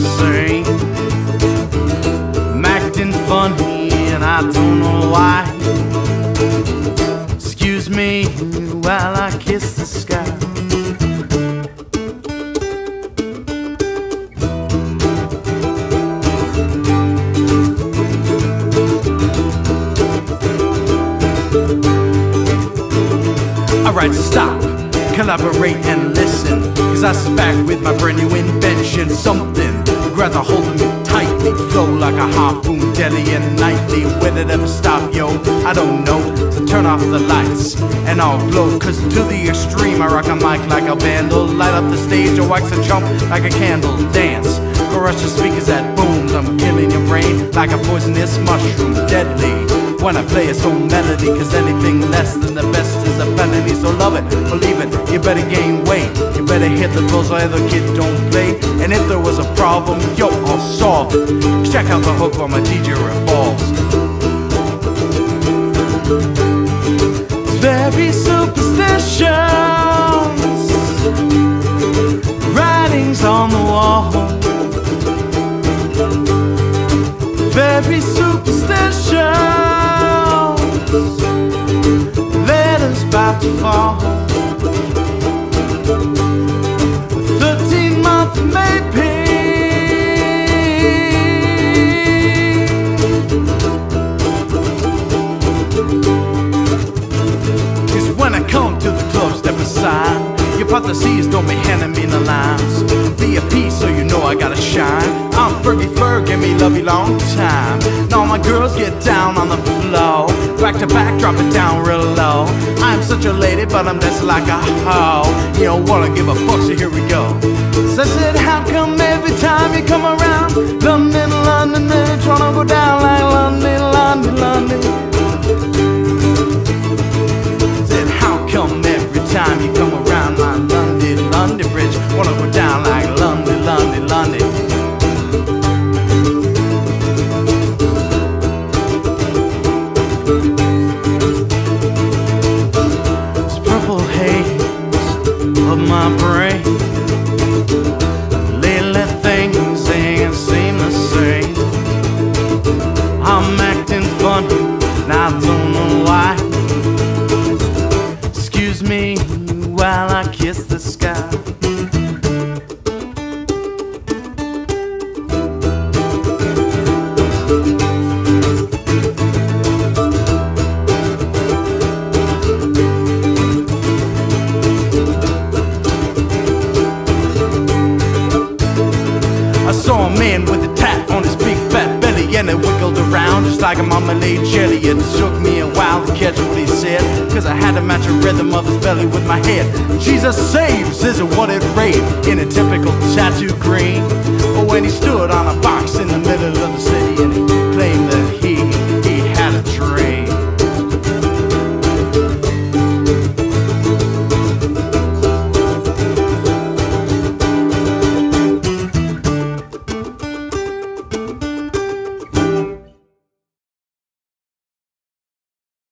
the same. I'm acting funny and I don't know why. Excuse me while I kiss the sky. Alright, stop, collaborate and listen, cause I smack with my brand new invention. Something grabs a hold of me tightly, flow like a harpoon daily and nightly. Will it ever stop, yo? I don't know. So turn off the lights and I'll glow, cause to the extreme I rock a mic like a vandal. Light up the stage or wax a chump like a candle. Dance, crush the speakers that booms. I'm killing your brain like a poisonous mushroom, deadly when I play a soul melody, cause anything less than the best is a felony. So love it, believe it, you better gain weight, you better hit the floors or the kid don't play. And if there was a problem, yo, I'll solve it. Check out the hook while my DJ revolves. Very superstitious writings on the wall. Very superstitious letters about to fall. 13-month maybe. Cause when I come to the club, step aside. Your prophecies don't be handing me the lines. Be a piece so you know I gotta shine. I'm Fergie Ferg, give me love you long time. Now my girls get down on the floor, back to back, drop it down real low. I'm such a lady, but I'm just like a hoe. You don't wanna give a fuck, so here we go. So I said, how come every time you come around, London, London, then you tryna go down like London, London, London? Said, how come every time you come around, my London, London bridge, wanna go down like London, London, London? Of my brain, little things ain't seem the same. I'm acting funny, and I don't know why. Excuse me while I kiss the sky. Saw a man with a tat on his big fat belly, and it wiggled around just like a marmalade jelly. It took me a while to catch what he said, cause I had to match the rhythm of his belly with my head. Jesus saves isn't what it read in a typical tattoo green, or when he stood on a box in the middle of the city.